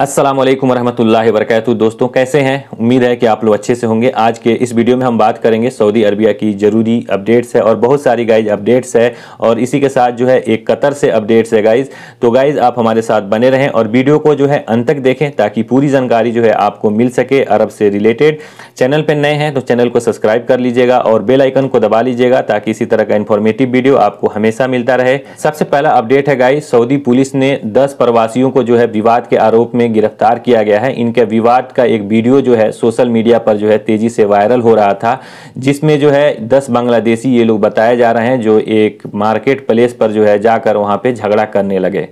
अस्सलामुअलैकुम रहमतुल्लाहि वबरकातुहू। दोस्तों कैसे हैं, उम्मीद है कि आप लोग अच्छे से होंगे। आज के इस वीडियो में हम बात करेंगे सऊदी अरबिया की ज़रूरी अपडेट्स है और बहुत सारी गाइज अपडेट्स है और इसी के साथ जो है एक कतर से अपडेट्स है गाइज। तो गाइज आप हमारे साथ बने रहें और वीडियो को जो है अंत तक देखें ताकि पूरी जानकारी जो है आपको मिल सके अरब से रिलेटेड। चैनल पर नए हैं तो चैनल को सब्सक्राइब कर लीजिएगा और बेल आइकन को दबा लीजिएगा ताकि इसी तरह का इन्फॉर्मेटिव वीडियो आपको हमेशा मिलता रहे। सबसे पहला अपडेट है गाइज, सऊदी पुलिस ने 10 प्रवासियों को जो है विवाद के आरोप में गिरफ्तार किया गया है। इनके विवाद का एक वीडियो जो है सोशल मीडिया पर जो है तेजी से वायरल हो रहा था, जिसमें जो है 10 बांग्लादेशी ये लोग बताए जा रहे हैं जो एक मार्केट प्लेस पर जो है जाकर वहां पे झगड़ा करने लगे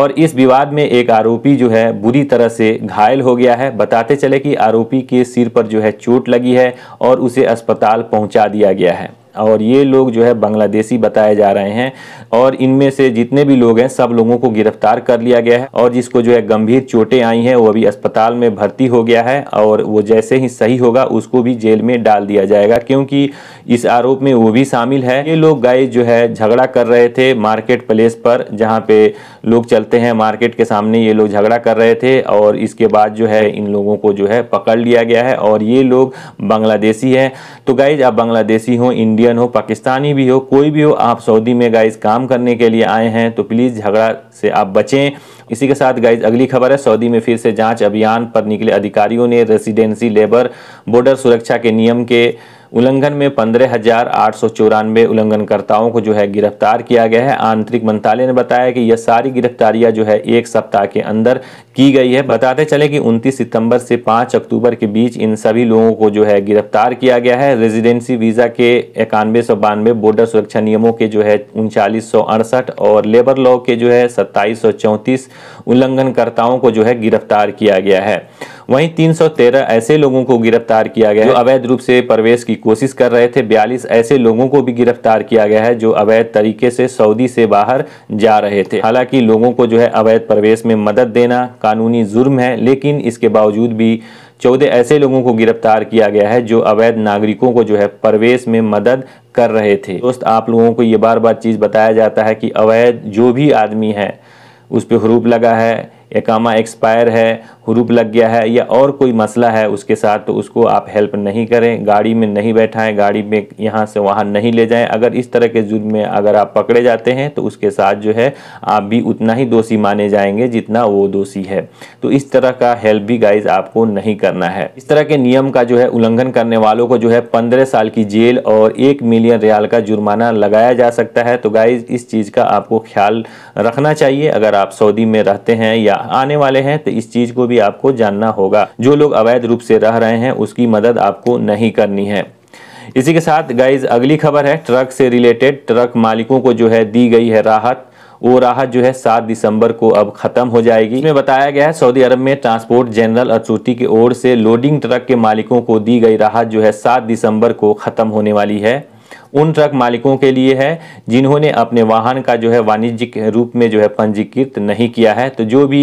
और इस विवाद में एक आरोपी जो है बुरी तरह से घायल हो गया है। बताते चले कि आरोपी के सिर पर जो है चोट लगी है और उसे अस्पताल पहुंचा दिया गया है और ये लोग जो है बांग्लादेशी बताए जा रहे हैं और इनमें से जितने भी लोग हैं सब लोगों को गिरफ्तार कर लिया गया है और जिसको जो है गंभीर चोटें आई हैं वो अभी अस्पताल में भर्ती हो गया है और वो जैसे ही सही होगा उसको भी जेल में डाल दिया जाएगा क्योंकि इस आरोप में वो भी शामिल है। ये लोग गाइस जो है झगड़ा कर रहे थे मार्केट प्लेस पर, जहाँ पे लोग चलते हैं मार्केट के सामने, ये लोग झगड़ा कर रहे थे और इसके बाद जो है इन लोगों को जो है पकड़ लिया गया है और ये लोग बांग्लादेशी हैं। तो गाइस आप बांग्लादेशी हो, इंडियन हो, पाकिस्तानी भी हो, कोई भी हो, आप सऊदी में गाइस काम करने के लिए आए हैं तो प्लीज़ झगड़ा से आप बचें। इसी के साथ गाइज अगली खबर है, सऊदी में फिर से जांच अभियान पर निकले अधिकारियों ने रेसिडेंसी लेबर बॉर्डर सुरक्षा के नियम के उल्लंघन में 15,894 उल्लंघनकर्ताओं को जो है गिरफ्तार किया गया है। आंतरिक मंत्रालय ने बताया कि यह सारी गिरफ्तारियां जो है एक सप्ताह के अंदर की गई है। बताते चले कि 29 सितंबर से 5 अक्टूबर के बीच इन सभी लोगों को जो है गिरफ्तार किया गया है। रेजिडेंसी वीज़ा के 9192, बॉर्डर सुरक्षा नियमों के जो है 3968 और लेबर लॉ के जो है 2734 उल्लंघनकर्ताओं को जो है गिरफ्तार किया गया है। वहीं 313 ऐसे लोगों को गिरफ्तार किया गया है जो अवैध रूप से प्रवेश की कोशिश कर रहे थे। 42 ऐसे लोगों को भी गिरफ्तार किया गया है जो अवैध तरीके से सऊदी से बाहर जा रहे थे। हालांकि लोगों को जो है अवैध प्रवेश में मदद देना कानूनी जुर्म है, लेकिन इसके बावजूद भी 14 ऐसे लोगों को गिरफ्तार किया गया है जो अवैध नागरिकों को जो है प्रवेश में मदद कर रहे थे। दोस्त आप लोगों को ये बार बार चीज़ बताया जाता है कि अवैध जो भी आदमी है उस पर हुरूप लगा है, एकामा एक्सपायर है, हुरूप लग गया है या और कोई मसला है उसके साथ, तो उसको आप हेल्प नहीं करें, गाड़ी में नहीं बैठाएं, गाड़ी में यहाँ से वहाँ नहीं ले जाएं। अगर इस तरह के जुर्म में अगर आप पकड़े जाते हैं तो उसके साथ जो है आप भी उतना ही दोषी माने जाएंगे जितना वो दोषी है। तो इस तरह का हेल्प भी गाइज आपको नहीं करना है। इस तरह के नियम का जो है उल्लंघन करने वालों को जो है 15 साल की जेल और 1 मिलियन रियाल का जुर्माना लगाया जा सकता है। तो गाइज इस चीज़ का आपको ख्याल रखना चाहिए। अगर आप सऊदी में रहते हैं या आने वाले हैं तो इस चीज को भी आपको जानना होगा। जो लोग अवैध रूप से रह रहे हैं उसकी मदद आपको नहीं करनी है। इसी के साथ गाइज अगली खबर है ट्रक से रिलेटेड, ट्रक मालिकों को जो है दी गई है राहत। वो राहत जो है 7 दिसंबर को अब ख़त्म हो जाएगी। इसमें बताया गया है सऊदी अरब में ट्रांसपोर्ट जनरल अथॉरिटी की ओर से लोडिंग ट्रक के मालिकों को दी गई राहत जो है 7 दिसंबर को ख़त्म होने वाली है। उन ट्रक मालिकों के लिए है जिन्होंने अपने वाहन का जो है वाणिज्यिक रूप में जो है पंजीकृत नहीं किया है। तो जो भी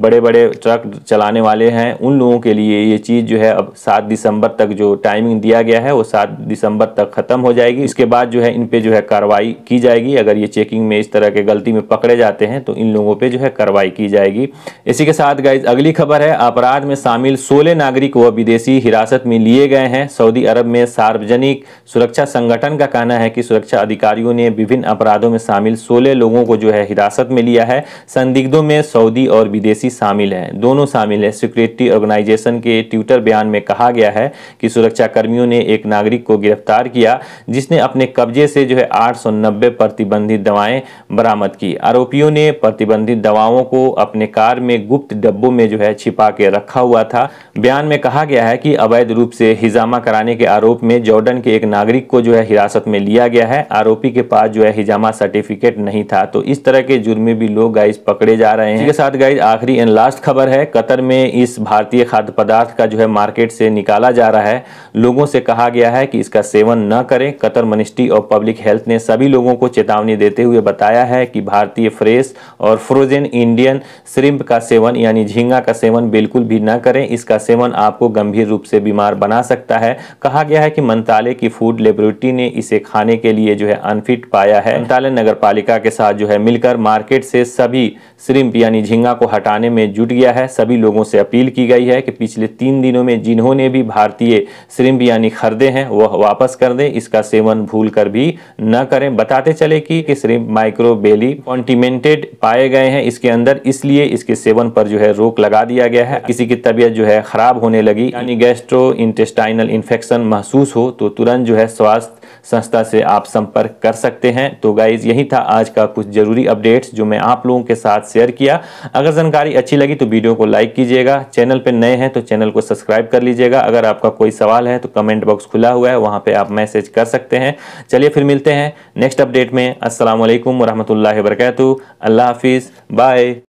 बड़े बड़े ट्रक चलाने वाले हैं उन लोगों के लिए ये चीज़ जो है अब 7 दिसंबर तक जो टाइमिंग दिया गया है वो 7 दिसंबर तक ख़त्म हो जाएगी। इसके बाद जो है इन पे जो है कार्रवाई की जाएगी। अगर ये चेकिंग में इस तरह के गलती में पकड़े जाते हैं तो इन लोगों पर जो है कार्रवाई की जाएगी। इसी के साथ गाइज अगली खबर है, अपराध में शामिल 16 नागरिक व विदेशी हिरासत में लिए गए हैं। सऊदी अरब में सार्वजनिक सुरक्षा संगठन का कहना है कि सुरक्षा अधिकारियों ने विभिन्न अपराधों में शामिल 16 लोगों को जो है हिरासत में लिया है। संदिग्धों में सऊदी और विदेशी शामिल हैं, दोनों शामिल हैं। सिक्योरिटी ऑर्गेनाइजेशन के ट्विटर बयान में कहा गया है कि सुरक्षाकर्मियों ने एक नागरिक को गिरफ्तार किया जिसने अपने कब्जे से जो है 890 प्रतिबंधित दवाएं बरामद की। आरोपियों ने प्रतिबंधित दवाओं को अपने कार में गुप्त डब्बों में जो है छिपा के रखा हुआ था। बयान में कहा गया है कि अवैध रूप से हिजामा कराने के आरोप में जॉर्डन के एक नागरिक को जो है हिरासत में लिया गया है। आरोपी के पास जो है हिजामा सर्टिफिकेट नहीं था। तो इस तरह के जुर्म में भी लोग गाइस पकड़े जा रहे हैं। इसके साथ गाइस आखिरी एंड लास्ट खबर है, कतर में इस भारतीय खाद्य पदार्थ का जो है मार्केट से निकाला जा रहा है। लोगों से कहा गया है कि इसका सेवन न करें। Qatar ministry of public health ने सभी लोगों को चेतावनी देते हुए बताया है कि भारतीय फ्रेश और फ्रोजन इंडियन श्रिम्प का सेवन यानी झींगा का सेवन बिल्कुल भी न करें। इसका सेवन आपको गंभीर रूप से बीमार बना सकता है। कहा गया है कि मंत्रालय की फूड लेबोरेटरी ने इसे इसे खाने के लिए जो है अनफिट पाया है। मंत्रालय नगर पालिका के साथ जो है मिलकर मार्केट से सभी श्रिम्प यानी झींगा को हटाने में जुट गया है। सभी लोगों से अपील की गई है कि पिछले 3 दिनों में जिन्होंने भी भारतीय श्रिम्प यानी खरीदे हैं वह वापस कर दें, इसका सेवन भूल कर भी न करें। बताते चले कि श्रिम्प माइक्रोबेली कॉन्टिमेंटेड पाए गए हैं इसके अंदर, इसलिए इसके सेवन पर जो है रोक लगा दिया गया है। किसी की तबीयत जो है खराब होने लगी यानी गैस्ट्रो इंटेस्टाइनल इन्फेक्शन महसूस हो तो तुरंत जो है स्वास्थ्य संस्था से आप संपर्क कर सकते हैं। तो गाइज यही था आज का कुछ जरूरी अपडेट्स जो मैं आप लोगों के साथ शेयर किया। अगर जानकारी अच्छी लगी तो वीडियो को लाइक कीजिएगा, चैनल पर नए हैं तो चैनल को सब्सक्राइब कर लीजिएगा। अगर आपका कोई सवाल है तो कमेंट बॉक्स खुला हुआ है, वहां पे आप मैसेज कर सकते हैं। चलिए फिर मिलते हैं नेक्स्ट अपडेट में। अस्सलाम वालेकुम व रहमतुल्लाहि व बरकातहू। अल्लाह हाफिज़, बाय।